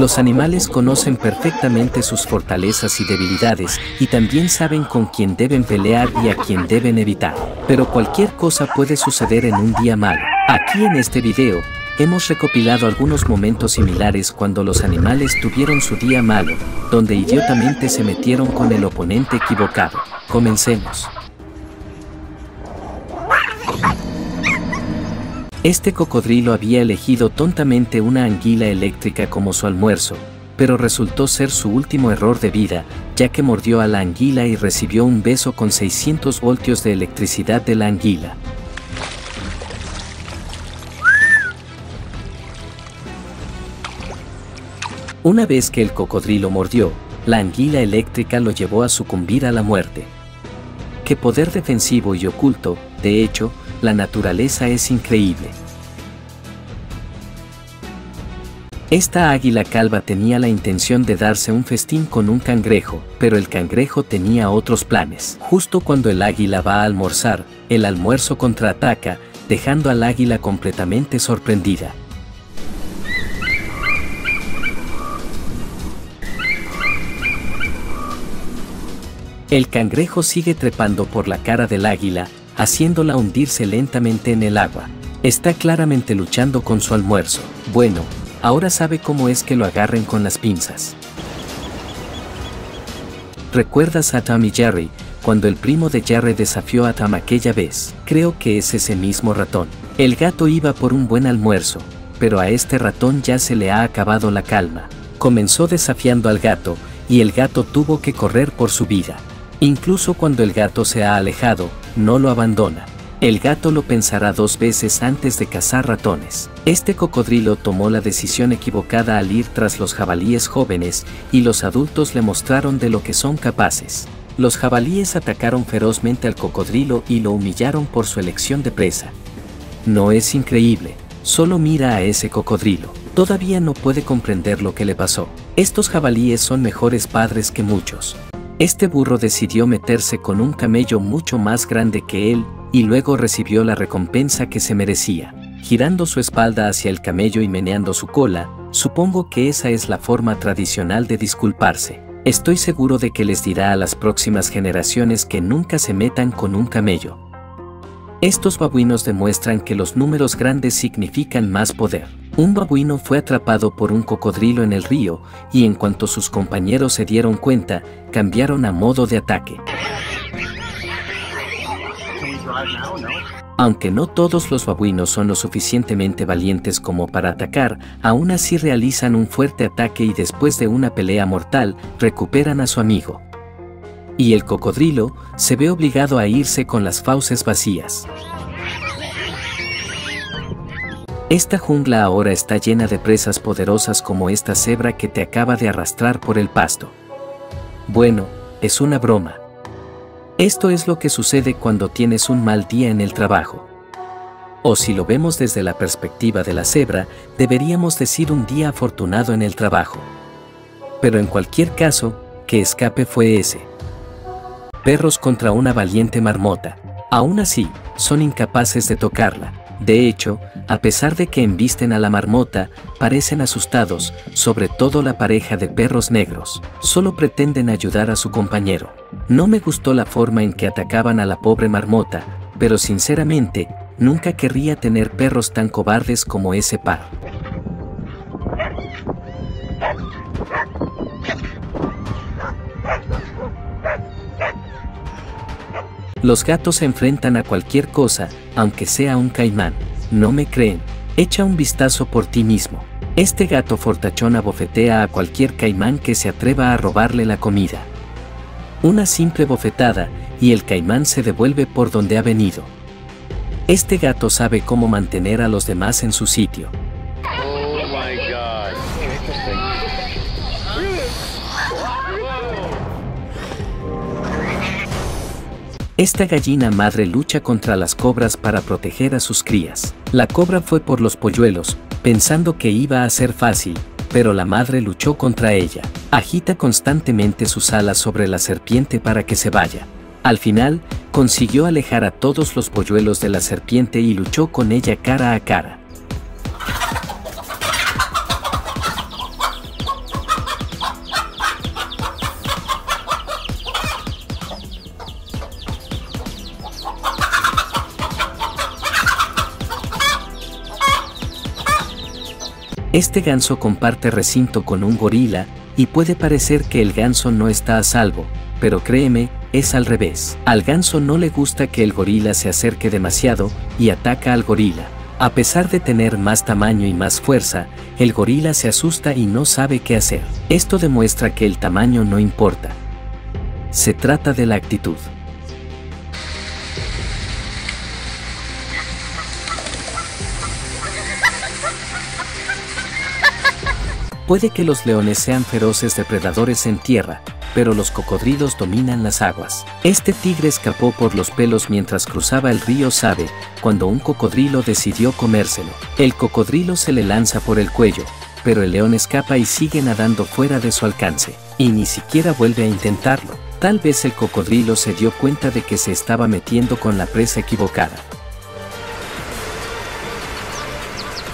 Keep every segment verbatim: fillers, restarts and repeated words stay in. Los animales conocen perfectamente sus fortalezas y debilidades, y también saben con quién deben pelear y a quién deben evitar. Pero cualquier cosa puede suceder en un día malo. Aquí en este video, hemos recopilado algunos momentos similares cuando los animales tuvieron su día malo, donde idiotamente se metieron con el oponente equivocado. Comencemos. Este cocodrilo había elegido tontamente una anguila eléctrica como su almuerzo, pero resultó ser su último error de vida, ya que mordió a la anguila y recibió un beso con seiscientos voltios de electricidad de la anguila. Una vez que el cocodrilo mordió, la anguila eléctrica lo llevó a sucumbir a la muerte. ¡Qué poder defensivo y oculto! De hecho, la naturaleza es increíble. Esta águila calva tenía la intención de darse un festín con un cangrejo, pero el cangrejo tenía otros planes. Justo cuando el águila va a almorzar, el almuerzo contraataca, dejando al águila completamente sorprendida. El cangrejo sigue trepando por la cara del águila, haciéndola hundirse lentamente en el agua. Está claramente luchando con su almuerzo. Bueno, ahora sabe cómo es que lo agarren con las pinzas. ¿Recuerdas a Tom y Jerry, cuando el primo de Jerry desafió a Tom aquella vez? Creo que es ese mismo ratón. El gato iba por un buen almuerzo, pero a este ratón ya se le ha acabado la calma. Comenzó desafiando al gato, y el gato tuvo que correr por su vida. Incluso cuando el gato se ha alejado, no lo abandona. El gato lo pensará dos veces antes de cazar ratones. Este cocodrilo tomó la decisión equivocada al ir tras los jabalíes jóvenes, y los adultos le mostraron de lo que son capaces. Los jabalíes atacaron ferozmente al cocodrilo y lo humillaron por su elección de presa. ¿No es increíble? Solo mira a ese cocodrilo. Todavía no puede comprender lo que le pasó. Estos jabalíes son mejores padres que muchos. Este burro decidió meterse con un camello mucho más grande que él, y luego recibió la recompensa que se merecía. Girando su espalda hacia el camello y meneando su cola, supongo que esa es la forma tradicional de disculparse. Estoy seguro de que les dirá a las próximas generaciones que nunca se metan con un camello. Estos babuinos demuestran que los números grandes significan más poder. Un babuino fue atrapado por un cocodrilo en el río, y en cuanto sus compañeros se dieron cuenta, cambiaron a modo de ataque. Aunque no todos los babuinos son lo suficientemente valientes como para atacar, aún así realizan un fuerte ataque y después de una pelea mortal, recuperan a su amigo. Y el cocodrilo se ve obligado a irse con las fauces vacías. Esta jungla ahora está llena de presas poderosas como esta cebra que te acaba de arrastrar por el pasto. Bueno, es una broma. Esto es lo que sucede cuando tienes un mal día en el trabajo. O si lo vemos desde la perspectiva de la cebra, deberíamos decir un día afortunado en el trabajo. Pero en cualquier caso, ¿qué escape fue ese? Perros contra una valiente marmota. Aún así, son incapaces de tocarla. De hecho, a pesar de que embisten a la marmota, parecen asustados, sobre todo la pareja de perros negros. Solo pretenden ayudar a su compañero. No me gustó la forma en que atacaban a la pobre marmota, pero sinceramente, nunca querría tener perros tan cobardes como ese par. Los gatos se enfrentan a cualquier cosa, aunque sea un caimán. ¿No me creen? Echa un vistazo por ti mismo. Este gato fortachón abofetea a cualquier caimán que se atreva a robarle la comida. Una simple bofetada, y el caimán se devuelve por donde ha venido. Este gato sabe cómo mantener a los demás en su sitio. Esta gallina madre lucha contra las cobras para proteger a sus crías. La cobra fue por los polluelos, pensando que iba a ser fácil, pero la madre luchó contra ella. Agita constantemente sus alas sobre la serpiente para que se vaya. Al final, consiguió alejar a todos los polluelos de la serpiente y luchó con ella cara a cara. Este ganso comparte recinto con un gorila, y puede parecer que el ganso no está a salvo, pero créeme, es al revés. Al ganso no le gusta que el gorila se acerque demasiado, y ataca al gorila. A pesar de tener más tamaño y más fuerza, el gorila se asusta y no sabe qué hacer. Esto demuestra que el tamaño no importa. Se trata de la actitud. Puede que los leones sean feroces depredadores en tierra, pero los cocodrilos dominan las aguas. Este tigre escapó por los pelos mientras cruzaba el río Sabe, cuando un cocodrilo decidió comérselo. El cocodrilo se le lanza por el cuello, pero el león escapa y sigue nadando fuera de su alcance, y ni siquiera vuelve a intentarlo. Tal vez el cocodrilo se dio cuenta de que se estaba metiendo con la presa equivocada.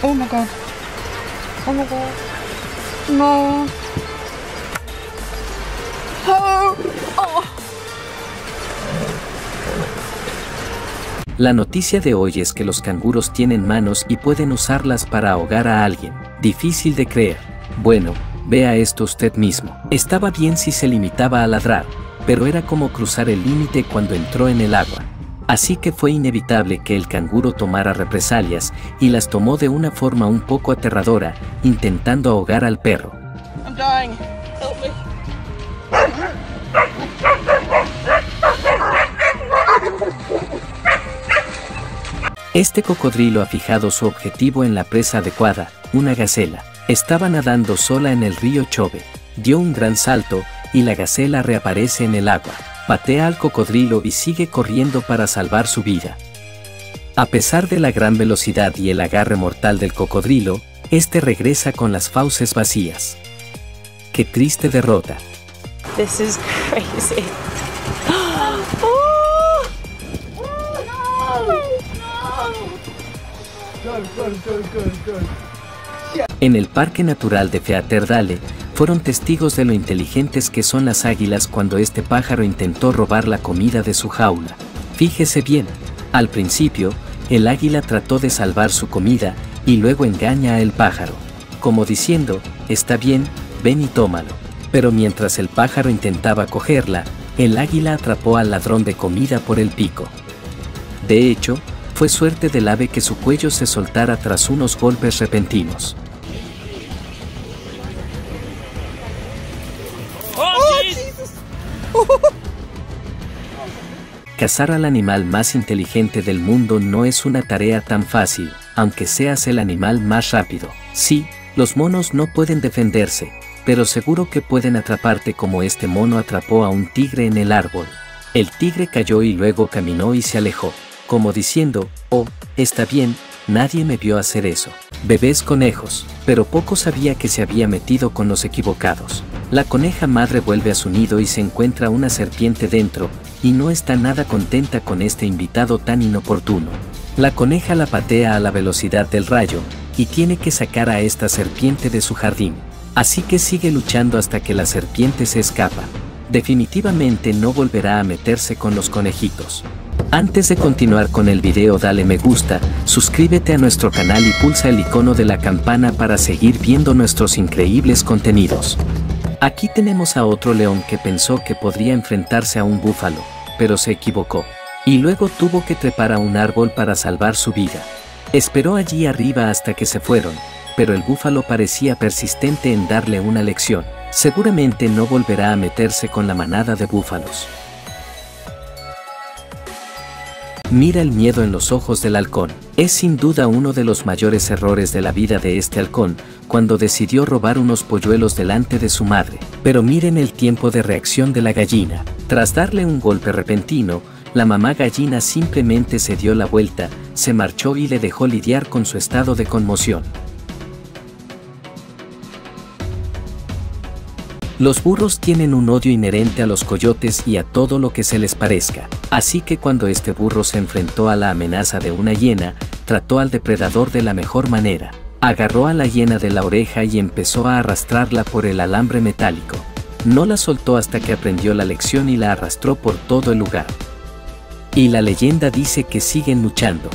Oh my God. Oh my God. No. Oh. Oh. La noticia de hoy es que los canguros tienen manos y pueden usarlas para ahogar a alguien. Difícil de creer. Bueno, vea esto usted mismo. Estaba bien si se limitaba a ladrar, pero era como cruzar el límite cuando entró en el agua. Así que fue inevitable que el canguro tomara represalias, y las tomó de una forma un poco aterradora, intentando ahogar al perro. I'm dying. Help me. Este cocodrilo ha fijado su objetivo en la presa adecuada, una gacela. Estaba nadando sola en el río Chobe. Dio un gran salto, y la gacela reaparece en el agua. Patea al cocodrilo y sigue corriendo para salvar su vida. A pesar de la gran velocidad y el agarre mortal del cocodrilo, este regresa con las fauces vacías. ¡Qué triste derrota! This is crazy. Oh! Oh, no. No. Go, go, go, go. Yeah. En el Parque Natural de Featherdale, fueron testigos de lo inteligentes que son las águilas cuando este pájaro intentó robar la comida de su jaula. Fíjese bien, al principio, el águila trató de salvar su comida y luego engaña al pájaro, como diciendo, está bien, ven y tómalo. Pero mientras el pájaro intentaba cogerla, el águila atrapó al ladrón de comida por el pico. De hecho, fue suerte del ave que su cuello se soltara tras unos golpes repentinos. Cazar al animal más inteligente del mundo no es una tarea tan fácil, aunque seas el animal más rápido. Sí, los monos no pueden defenderse, pero seguro que pueden atraparte como este mono atrapó a un tigre en el árbol. El tigre cayó y luego caminó y se alejó, como diciendo, oh, está bien, nadie me vio hacer eso. Bebés conejos, pero poco sabía que se había metido con los equivocados. La coneja madre vuelve a su nido y se encuentra una serpiente dentro, y no está nada contenta con este invitado tan inoportuno. La coneja la patea a la velocidad del rayo, y tiene que sacar a esta serpiente de su jardín. Así que sigue luchando hasta que la serpiente se escapa. Definitivamente no volverá a meterse con los conejitos. Antes de continuar con el video, dale me gusta, suscríbete a nuestro canal y pulsa el icono de la campana para seguir viendo nuestros increíbles contenidos. Aquí tenemos a otro león que pensó que podría enfrentarse a un búfalo, pero se equivocó, y luego tuvo que trepar a un árbol para salvar su vida. Esperó allí arriba hasta que se fueron, pero el búfalo parecía persistente en darle una lección. Seguramente no volverá a meterse con la manada de búfalos. Mira el miedo en los ojos del halcón. Es sin duda uno de los mayores errores de la vida de este halcón, cuando decidió robar unos polluelos delante de su madre. Pero miren el tiempo de reacción de la gallina. Tras darle un golpe repentino, la mamá gallina simplemente se dio la vuelta, se marchó y le dejó lidiar con su estado de conmoción. Los burros tienen un odio inherente a los coyotes y a todo lo que se les parezca. Así que cuando este burro se enfrentó a la amenaza de una hiena, trató al depredador de la mejor manera. Agarró a la hiena de la oreja y empezó a arrastrarla por el alambre metálico. No la soltó hasta que aprendió la lección y la arrastró por todo el lugar. Y la leyenda dice que siguen luchando.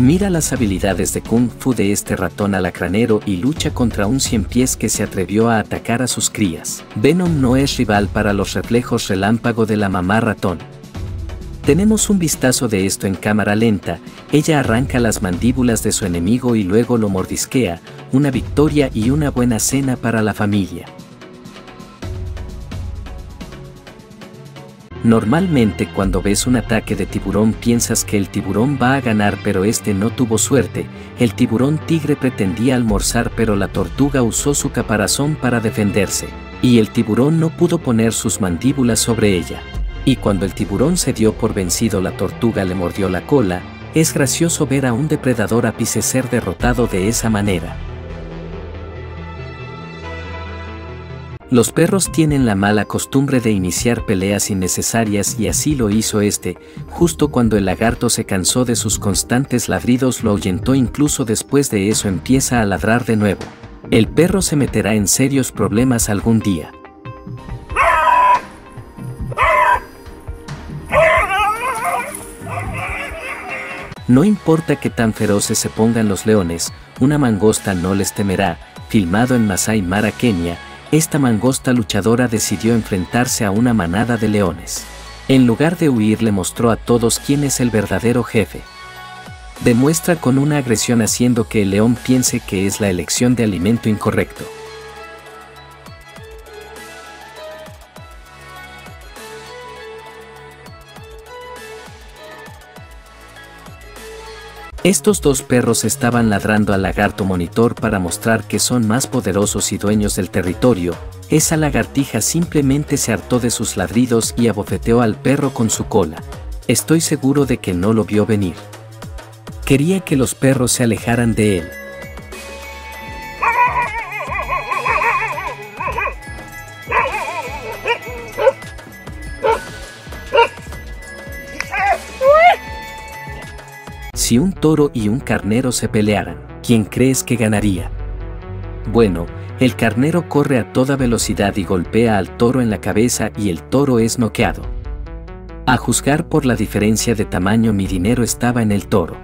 Mira las habilidades de Kung Fu de este ratón alacranero y lucha contra un ciempiés que se atrevió a atacar a sus crías. Venom no es rival para los reflejos relámpago de la mamá ratón. Tenemos un vistazo de esto en cámara lenta. Ella arranca las mandíbulas de su enemigo y luego lo mordisquea, una victoria y una buena cena para la familia. Normalmente cuando ves un ataque de tiburón piensas que el tiburón va a ganar, pero este no tuvo suerte. El tiburón tigre pretendía almorzar, pero la tortuga usó su caparazón para defenderse, y el tiburón no pudo poner sus mandíbulas sobre ella. Y cuando el tiburón se dio por vencido, la tortuga le mordió la cola. Es gracioso ver a un depredador ápice ser derrotado de esa manera. Los perros tienen la mala costumbre de iniciar peleas innecesarias y así lo hizo este. Justo cuando el lagarto se cansó de sus constantes ladridos lo ahuyentó. Incluso después de eso empieza a ladrar de nuevo. El perro se meterá en serios problemas algún día. No importa qué tan feroces se pongan los leones, una mangosta no les temerá. Filmado en Masai Mara, Kenia. Esta mangosta luchadora decidió enfrentarse a una manada de leones. En lugar de huir, le mostró a todos quién es el verdadero jefe. Demuestra con una agresión haciendo que el león piense que es la elección de alimento incorrecto. Estos dos perros estaban ladrando al lagarto monitor para mostrar que son más poderosos y dueños del territorio. Esa lagartija simplemente se hartó de sus ladridos y abofeteó al perro con su cola. Estoy seguro de que no lo vio venir. Quería que los perros se alejaran de él. Si un toro y un carnero se pelearan, ¿quién crees que ganaría? Bueno, el carnero corre a toda velocidad y golpea al toro en la cabeza y el toro es noqueado. A juzgar por la diferencia de tamaño, mi dinero estaba en el toro.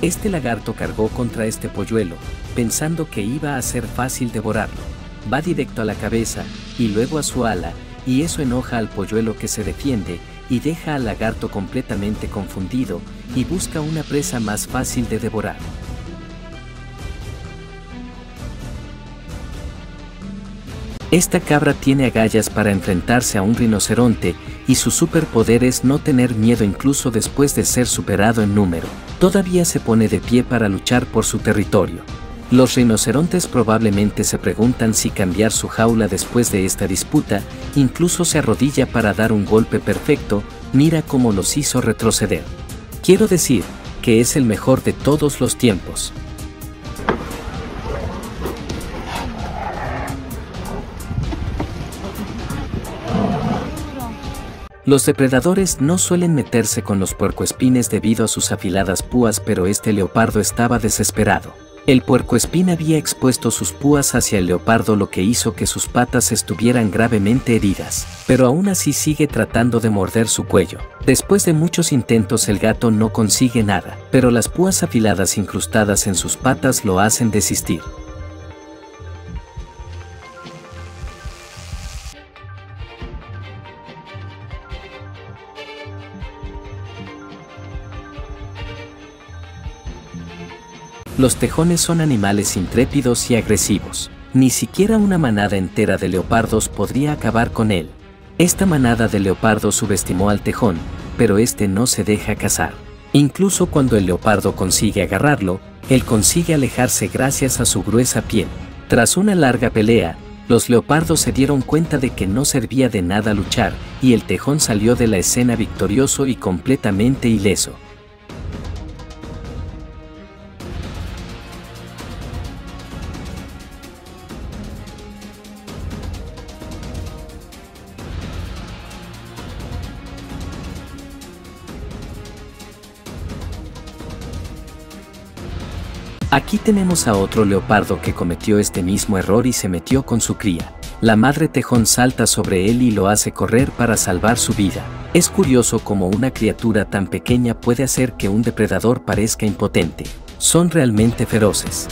Este lagarto cargó contra este polluelo, pensando que iba a ser fácil devorarlo. Va directo a la cabeza y luego a su ala. Y eso enoja al polluelo, que se defiende y deja al lagarto completamente confundido y busca una presa más fácil de devorar. Esta cabra tiene agallas para enfrentarse a un rinoceronte y su superpoder es no tener miedo incluso después de ser superado en número. Todavía se pone de pie para luchar por su territorio. Los rinocerontes probablemente se preguntan si cambiar su jaula después de esta disputa. Incluso se arrodilla para dar un golpe perfecto. Mira cómo los hizo retroceder. Quiero decir, que es el mejor de todos los tiempos. Los depredadores no suelen meterse con los puercoespines debido a sus afiladas púas, pero este leopardo estaba desesperado. El puercoespín había expuesto sus púas hacia el leopardo, lo que hizo que sus patas estuvieran gravemente heridas, pero aún así sigue tratando de morder su cuello. Después de muchos intentos el gato no consigue nada, pero las púas afiladas incrustadas en sus patas lo hacen desistir. Los tejones son animales intrépidos y agresivos. Ni siquiera una manada entera de leopardos podría acabar con él. Esta manada de leopardos subestimó al tejón, pero este no se deja cazar. Incluso cuando el leopardo consigue agarrarlo, él consigue alejarse gracias a su gruesa piel. Tras una larga pelea, los leopardos se dieron cuenta de que no servía de nada luchar, y el tejón salió de la escena victorioso y completamente ileso. Aquí tenemos a otro leopardo que cometió este mismo error y se metió con su cría. la madre tejón salta sobre él y lo hace correr para salvar su vida. Es curioso cómo una criatura tan pequeña puede hacer que un depredador parezca impotente. Son realmente feroces.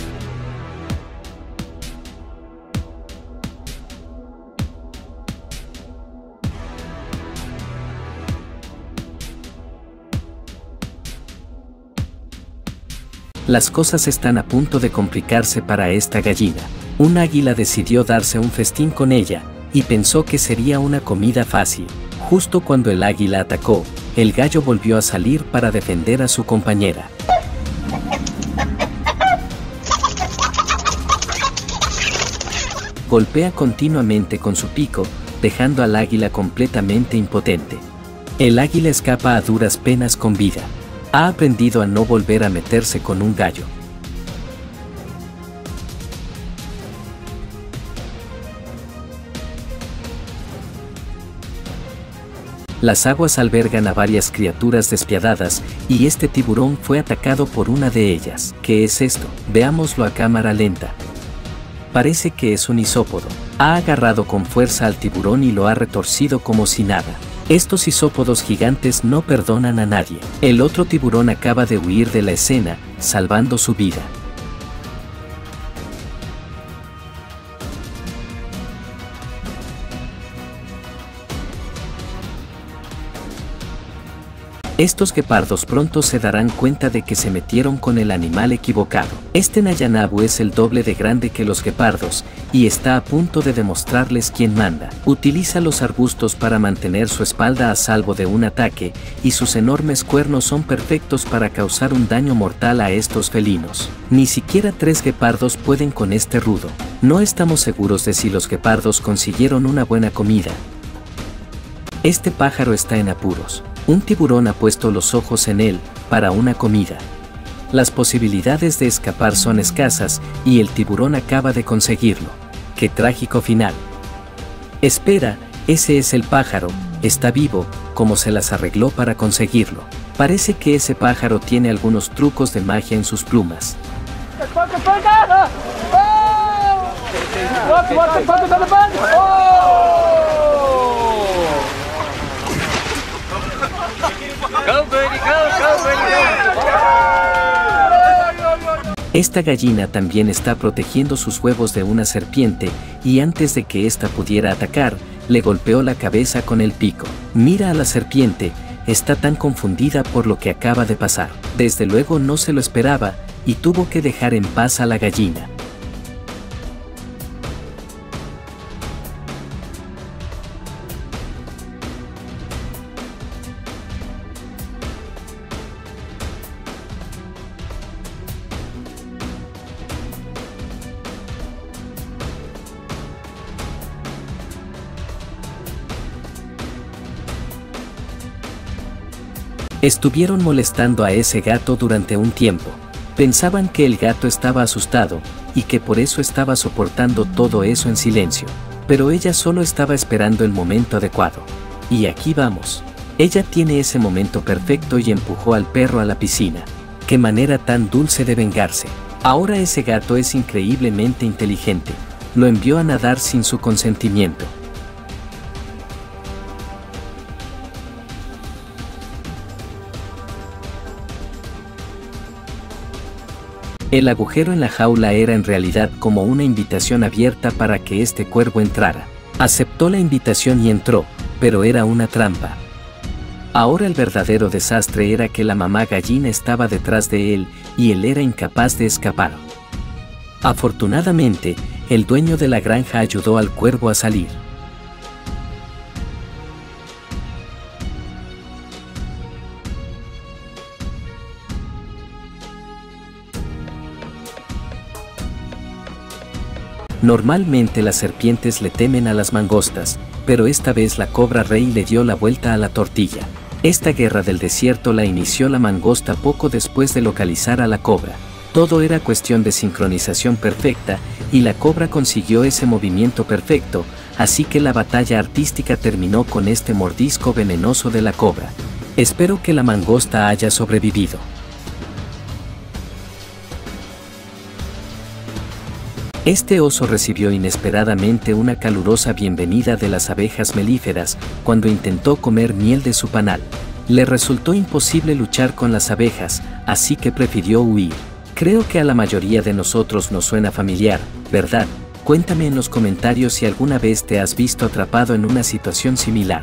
Las cosas están a punto de complicarse para esta gallina. Un águila decidió darse un festín con ella, y pensó que sería una comida fácil. Justo cuando el águila atacó, el gallo volvió a salir para defender a su compañera. Golpea continuamente con su pico, dejando al águila completamente impotente. El águila escapa a duras penas con vida. Ha aprendido a no volver a meterse con un gallo. Las aguas albergan a varias criaturas despiadadas y este tiburón fue atacado por una de ellas. ¿Qué es esto? Veámoslo a cámara lenta. Parece que es un isópodo. Ha agarrado con fuerza al tiburón y lo ha retorcido como si nada. Estos isópodos gigantes no perdonan a nadie. El otro tiburón acaba de huir de la escena, salvando su vida. Estos guepardos pronto se darán cuenta de que se metieron con el animal equivocado. Este Nyanabu es el doble de grande que los guepardos, y está a punto de demostrarles quién manda. Utiliza los arbustos para mantener su espalda a salvo de un ataque, y sus enormes cuernos son perfectos para causar un daño mortal a estos felinos. Ni siquiera tres guepardos pueden con este rudo. No estamos seguros de si los guepardos consiguieron una buena comida. Este pájaro está en apuros. Un tiburón ha puesto los ojos en él, para una comida. Las posibilidades de escapar son escasas, y el tiburón acaba de conseguirlo. ¡Qué trágico final! Espera, ese es el pájaro, está vivo, como se las arregló para conseguirlo. Parece que ese pájaro tiene algunos trucos de magia en sus plumas. Esta gallina también está protegiendo sus huevos de una serpiente y antes de que ésta pudiera atacar, le golpeó la cabeza con el pico. Mira a la serpiente, está tan confundida por lo que acaba de pasar. Desde luego no se lo esperaba y tuvo que dejar en paz a la gallina. Estuvieron molestando a ese gato durante un tiempo. Pensaban que el gato estaba asustado y que por eso estaba soportando todo eso en silencio. Pero ella solo estaba esperando el momento adecuado. Y aquí vamos. Ella tiene ese momento perfecto y empujó al perro a la piscina. ¡Qué manera tan dulce de vengarse! Ahora ese gato es increíblemente inteligente. Lo envió a nadar sin su consentimiento. El agujero en la jaula era en realidad como una invitación abierta para que este cuervo entrara. Aceptó la invitación y entró, pero era una trampa. Ahora el verdadero desastre era que la mamá gallina estaba detrás de él y él era incapaz de escapar. Afortunadamente, el dueño de la granja ayudó al cuervo a salir. Normalmente las serpientes le temen a las mangostas, pero esta vez la cobra rey le dio la vuelta a la tortilla. Esta guerra del desierto la inició la mangosta poco después de localizar a la cobra. Todo era cuestión de sincronización perfecta, y la cobra consiguió ese movimiento perfecto, así que la batalla artística terminó con este mordisco venenoso de la cobra. Espero que la mangosta haya sobrevivido. Este oso recibió inesperadamente una calurosa bienvenida de las abejas melíferas cuando intentó comer miel de su panal. Le resultó imposible luchar con las abejas, así que prefirió huir. Creo que a la mayoría de nosotros nos suena familiar, ¿verdad? Cuéntame en los comentarios si alguna vez te has visto atrapado en una situación similar.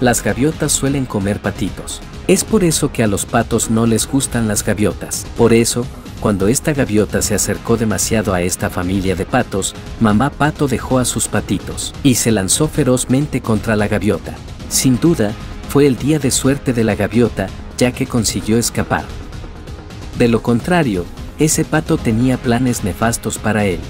Las gaviotas suelen comer patitos. Es por eso que a los patos no les gustan las gaviotas. Por eso, cuando esta gaviota se acercó demasiado a esta familia de patos, mamá pato dejó a sus patitos y se lanzó ferozmente contra la gaviota. Sin duda, fue el día de suerte de la gaviota, ya que consiguió escapar. De lo contrario, ese pato tenía planes nefastos para él.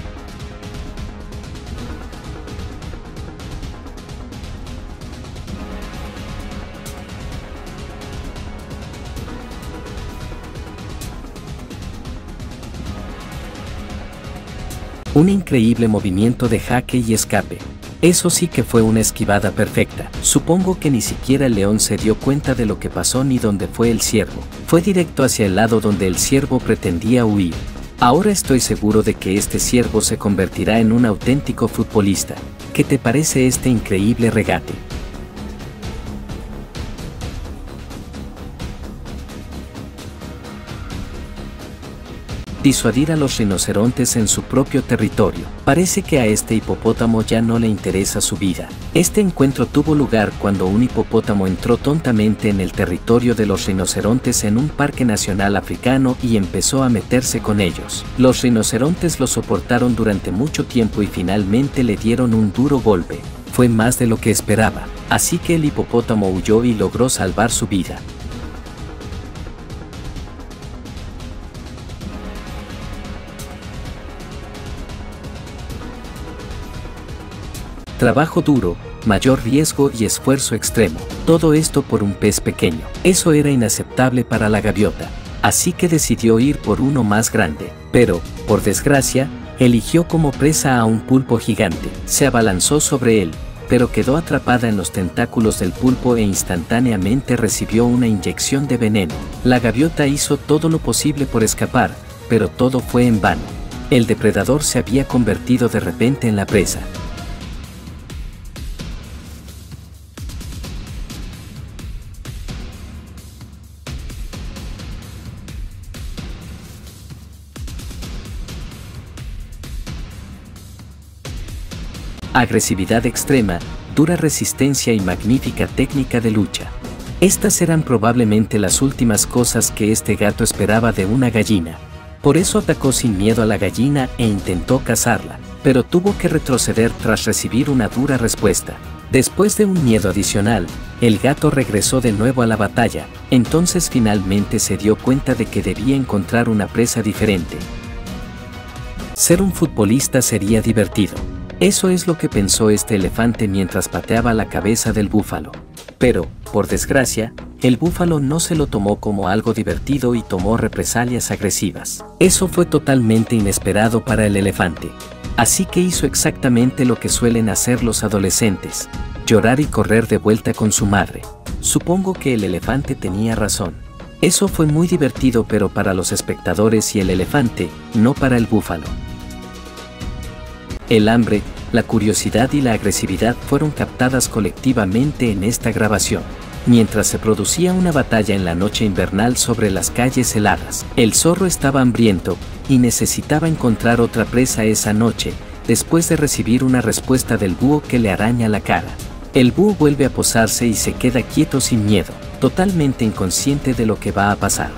Un increíble movimiento de jaque y escape. Eso sí que fue una esquivada perfecta. Supongo que ni siquiera el león se dio cuenta de lo que pasó ni dónde fue el ciervo. Fue directo hacia el lado donde el ciervo pretendía huir. Ahora estoy seguro de que este ciervo se convertirá en un auténtico futbolista. ¿Qué te parece este increíble regate? Disuadir a los rinocerontes en su propio territorio. Parece que a este hipopótamo ya no le interesa su vida. Este encuentro tuvo lugar cuando un hipopótamo entró tontamente en el territorio de los rinocerontes en un parque nacional africano y empezó a meterse con ellos. Los rinocerontes lo soportaron durante mucho tiempo y finalmente le dieron un duro golpe. Fue más de lo que esperaba, así que el hipopótamo huyó y logró salvar su vida. Trabajo duro, mayor riesgo y esfuerzo extremo. Todo esto por un pez pequeño. Eso era inaceptable para la gaviota, así que decidió ir por uno más grande. Pero, por desgracia, eligió como presa a un pulpo gigante. Se abalanzó sobre él, pero quedó atrapada en los tentáculos del pulpo e instantáneamente recibió una inyección de veneno. La gaviota hizo todo lo posible por escapar, pero todo fue en vano. El depredador se había convertido de repente en la presa. Agresividad extrema, dura resistencia y magnífica técnica de lucha. Estas eran probablemente las últimas cosas que este gato esperaba de una gallina. Por eso atacó sin miedo a la gallina e intentó cazarla, pero tuvo que retroceder tras recibir una dura respuesta. Después de un miedo adicional, el gato regresó de nuevo a la batalla, entonces finalmente se dio cuenta de que debía encontrar una presa diferente. Ser un futbolista sería divertido. Eso es lo que pensó este elefante mientras pateaba la cabeza del búfalo. Pero, por desgracia, el búfalo no se lo tomó como algo divertido y tomó represalias agresivas. Eso fue totalmente inesperado para el elefante. Así que hizo exactamente lo que suelen hacer los adolescentes, llorar y correr de vuelta con su madre. Supongo que el elefante tenía razón. Eso fue muy divertido, pero para los espectadores y el elefante, no para el búfalo. El hambre, la curiosidad y la agresividad fueron captadas colectivamente en esta grabación. Mientras se producía una batalla en la noche invernal sobre las calles heladas, el zorro estaba hambriento y necesitaba encontrar otra presa esa noche, después de recibir una respuesta del búho que le araña la cara. El búho vuelve a posarse y se queda quieto sin miedo, totalmente inconsciente de lo que va a pasar.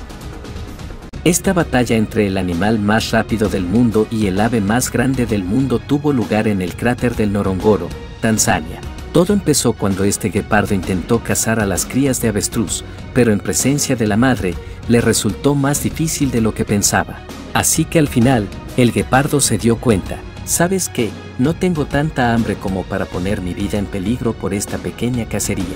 Esta batalla entre el animal más rápido del mundo y el ave más grande del mundo tuvo lugar en el cráter del Ngorongoro, Tanzania. Todo empezó cuando este guepardo intentó cazar a las crías de avestruz, pero en presencia de la madre, le resultó más difícil de lo que pensaba. Así que al final, el guepardo se dio cuenta. ¿Sabes qué? No tengo tanta hambre como para poner mi vida en peligro por esta pequeña cacería.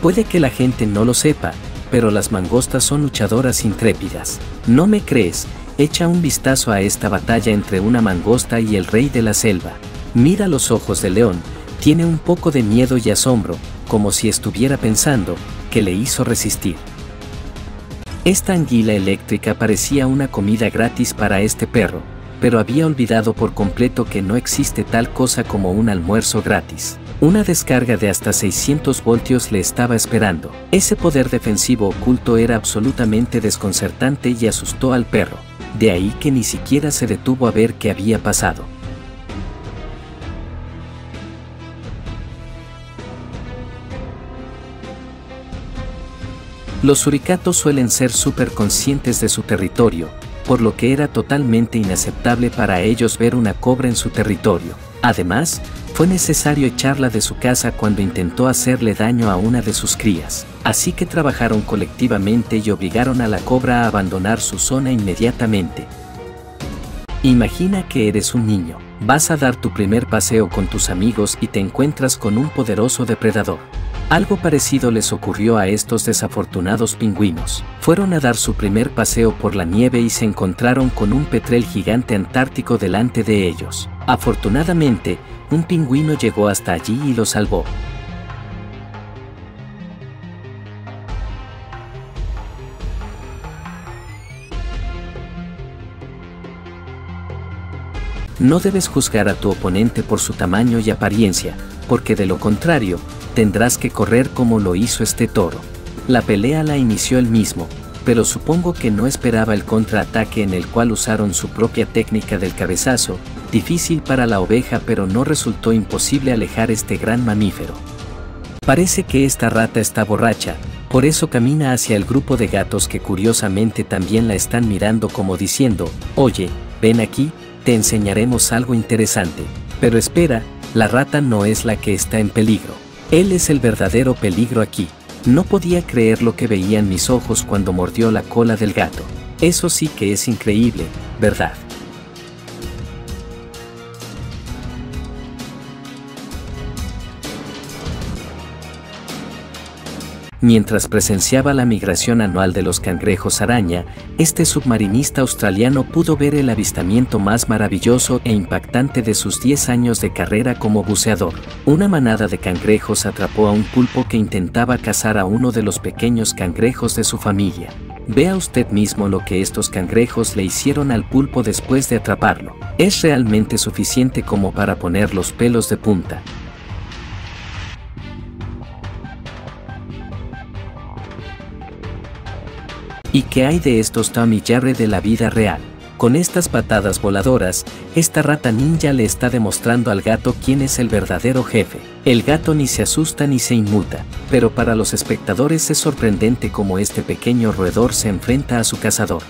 Puede que la gente no lo sepa, pero las mangostas son luchadoras intrépidas. ¿No me crees? Echa un vistazo a esta batalla entre una mangosta y el rey de la selva. Mira los ojos del león, tiene un poco de miedo y asombro, como si estuviera pensando, que le hizo resistir. Esta anguila eléctrica parecía una comida gratis para este perro, pero había olvidado por completo que no existe tal cosa como un almuerzo gratis. Una descarga de hasta seiscientos voltios le estaba esperando. Ese poder defensivo oculto era absolutamente desconcertante y asustó al perro. De ahí que ni siquiera se detuvo a ver qué había pasado. Los suricatos suelen ser súper conscientes de su territorio, por lo que era totalmente inaceptable para ellos ver una cobra en su territorio. Además, fue necesario echarla de su casa cuando intentó hacerle daño a una de sus crías, así que trabajaron colectivamente y obligaron a la cobra a abandonar su zona inmediatamente. Imagina que eres un niño, vas a dar tu primer paseo con tus amigos y te encuentras con un poderoso depredador. Algo parecido les ocurrió a estos desafortunados pingüinos. Fueron a dar su primer paseo por la nieve y se encontraron con un petrel gigante antártico delante de ellos. Afortunadamente, un pingüino llegó hasta allí y lo salvó. No debes juzgar a tu oponente por su tamaño y apariencia, porque de lo contrario, tendrás que correr como lo hizo este toro. La pelea la inició él mismo, pero supongo que no esperaba el contraataque en el cual usaron su propia técnica del cabezazo, difícil para la oveja, pero no resultó imposible alejar este gran mamífero. Parece que esta rata está borracha, por eso camina hacia el grupo de gatos que curiosamente también la están mirando como diciendo, oye, ven aquí, te enseñaremos algo interesante. Pero espera, la rata no es la que está en peligro. Él es el verdadero peligro aquí. No podía creer lo que veían mis ojos cuando mordió la cola del gato. Eso sí que es increíble, ¿verdad? Mientras presenciaba la migración anual de los cangrejos araña, este submarinista australiano pudo ver el avistamiento más maravilloso e impactante de sus diez años de carrera como buceador. Una manada de cangrejos atrapó a un pulpo que intentaba cazar a uno de los pequeños cangrejos de su familia. Vea usted mismo lo que estos cangrejos le hicieron al pulpo después de atraparlo. Es realmente suficiente como para poner los pelos de punta. ¿Y qué hay de estos Tom y Jerry de la vida real? Con estas patadas voladoras, esta rata ninja le está demostrando al gato quién es el verdadero jefe. El gato ni se asusta ni se inmuta, pero para los espectadores es sorprendente cómo este pequeño roedor se enfrenta a su cazador.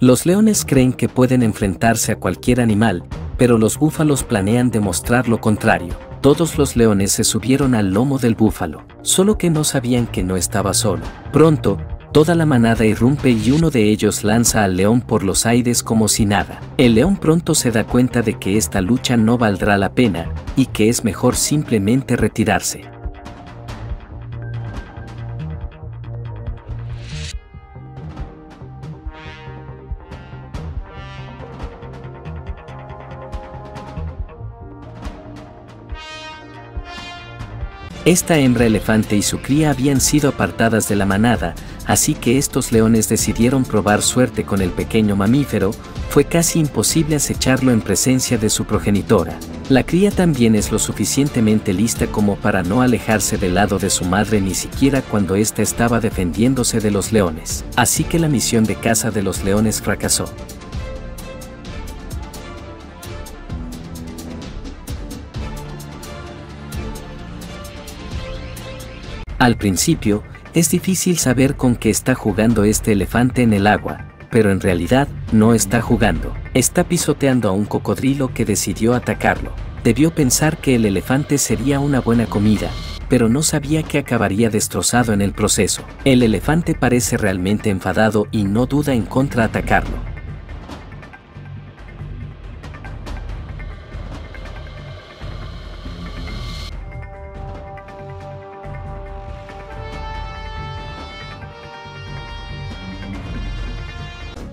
Los leones creen que pueden enfrentarse a cualquier animal, pero los búfalos planean demostrar lo contrario. Todos los leones se subieron al lomo del búfalo, solo que no sabían que no estaba solo. Pronto, toda la manada irrumpe y uno de ellos lanza al león por los aires como si nada. El león pronto se da cuenta de que esta lucha no valdrá la pena, y que es mejor simplemente retirarse. Esta hembra elefante y su cría habían sido apartadas de la manada, así que estos leones decidieron probar suerte con el pequeño mamífero. Fue casi imposible acecharlo en presencia de su progenitora. La cría también es lo suficientemente lista como para no alejarse del lado de su madre ni siquiera cuando ésta estaba defendiéndose de los leones. Así que la misión de caza de los leones fracasó. Al principio, es difícil saber con qué está jugando este elefante en el agua, pero en realidad, no está jugando. Está pisoteando a un cocodrilo que decidió atacarlo. Debió pensar que el elefante sería una buena comida, pero no sabía que acabaría destrozado en el proceso. El elefante parece realmente enfadado y no duda en contraatacarlo.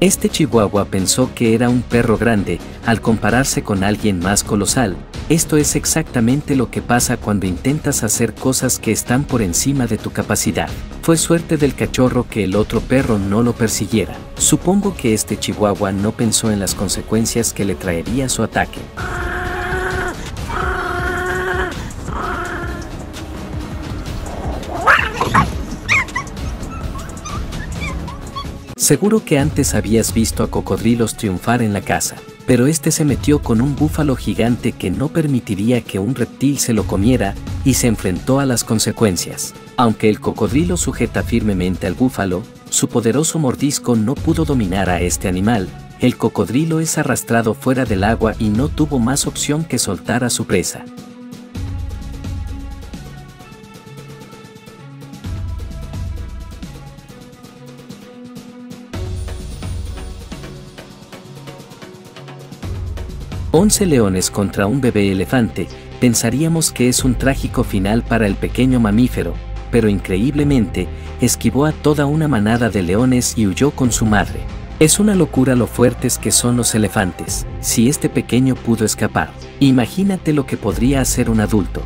Este chihuahua pensó que era un perro grande, al compararse con alguien más colosal. Esto es exactamente lo que pasa cuando intentas hacer cosas que están por encima de tu capacidad. Fue suerte del cachorro que el otro perro no lo persiguiera. Supongo que este chihuahua no pensó en las consecuencias que le traería su ataque. Seguro que antes habías visto a cocodrilos triunfar en la caza, pero este se metió con un búfalo gigante que no permitiría que un reptil se lo comiera y se enfrentó a las consecuencias. Aunque el cocodrilo sujeta firmemente al búfalo, su poderoso mordisco no pudo dominar a este animal. El cocodrilo es arrastrado fuera del agua y no tuvo más opción que soltar a su presa. once leones contra un bebé elefante, pensaríamos que es un trágico final para el pequeño mamífero, pero increíblemente, esquivó a toda una manada de leones y huyó con su madre. Es una locura lo fuertes que son los elefantes. Si este pequeño pudo escapar, imagínate lo que podría hacer un adulto.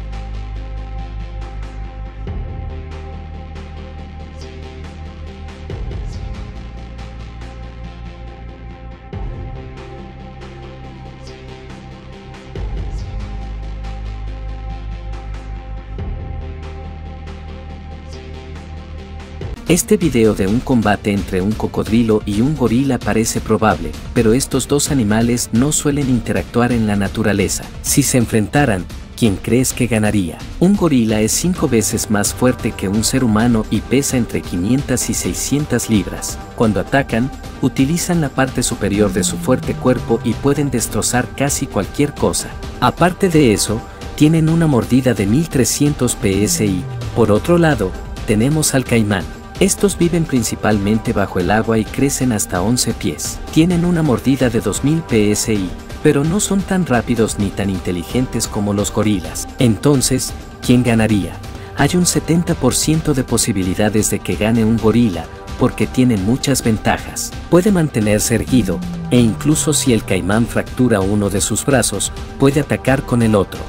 Este video de un combate entre un cocodrilo y un gorila parece probable, pero estos dos animales no suelen interactuar en la naturaleza. Si se enfrentaran, ¿quién crees que ganaría? Un gorila es cinco veces más fuerte que un ser humano y pesa entre quinientas y seiscientas libras. Cuando atacan, utilizan la parte superior de su fuerte cuerpo y pueden destrozar casi cualquier cosa. Aparte de eso, tienen una mordida de mil trescientos psi. Por otro lado, tenemos al caimán. Estos viven principalmente bajo el agua y crecen hasta once pies. Tienen una mordida de dos mil psi, pero no son tan rápidos ni tan inteligentes como los gorilas. Entonces, ¿quién ganaría? Hay un setenta por ciento de posibilidades de que gane un gorila, porque tienen muchas ventajas. Puede mantenerse erguido, e incluso si el caimán fractura uno de sus brazos, puede atacar con el otro.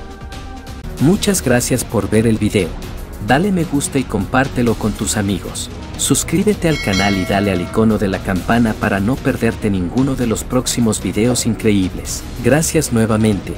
Muchas gracias por ver el video. Dale me gusta y compártelo con tus amigos. Suscríbete al canal y dale al icono de la campana para no perderte ninguno de los próximos videos increíbles. Gracias nuevamente.